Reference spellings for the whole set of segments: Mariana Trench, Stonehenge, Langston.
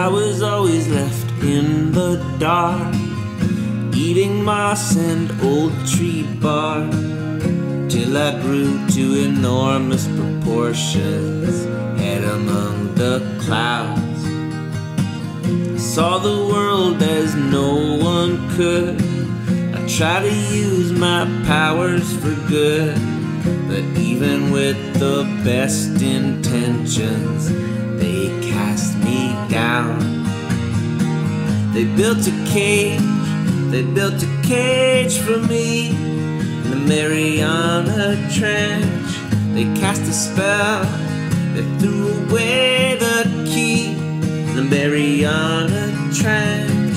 I was always left in the dark, eating moss and old tree bark, till I grew to enormous proportions, head among the clouds. Saw the world as no one could. I tried to use my powers for good, but even with the best intentions, they cast me down. They built a cage, they built a cage for me in the Mariana Trench. They cast a spell, they threw away the key in the Mariana Trench.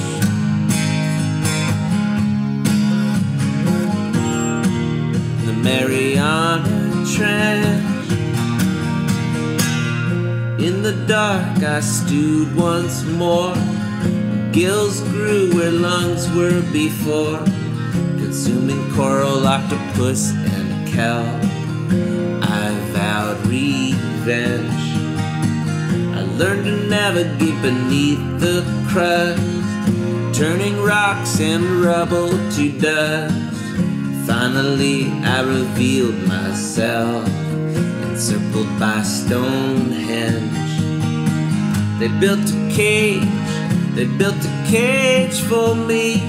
The Mariana Trench. In the dark I stewed once more. Gills grew where lungs were before, consuming coral, octopus, and kelp. I vowed revenge. I learned to navigate beneath the crust, turning rocks and rubble to dust. Finally I revealed myself, encircled by Stonehenge. They built a cave, they built a cage for me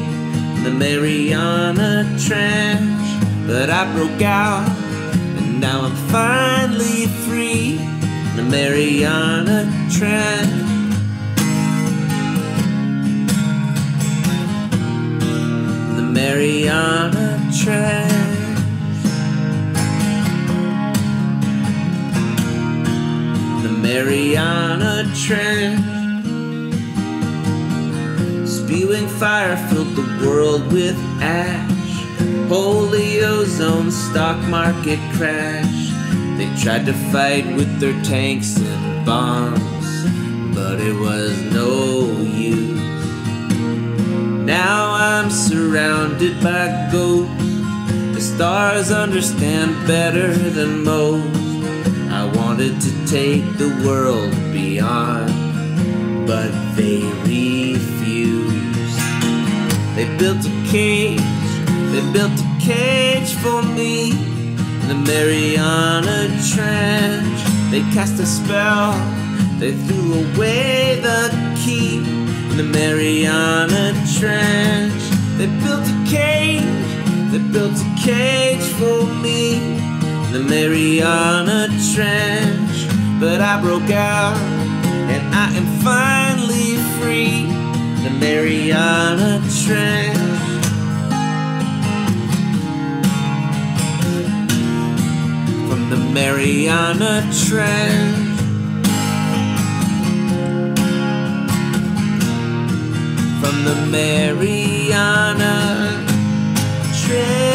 in the Mariana Trench. But I broke out, and now I'm finally free in the Mariana Trench. The Mariana Trench. The Mariana Trench. Spewing fire filled the world with ash. Holy ozone, stock market crash. They tried to fight with their tanks and bombs, but it was no use. Now I'm surrounded by ghosts. The stars understand better than most. I wanted to take the world beyond, but they refused. They built a cage, they built a cage for me in the Mariana Trench. They cast a spell, they threw away the key in the Mariana Trench. They built a cage for me in the Mariana Trench. But I broke out, and I am finally free in the Mariana Trench. From the Mariana Trench. From the Mariana Trench.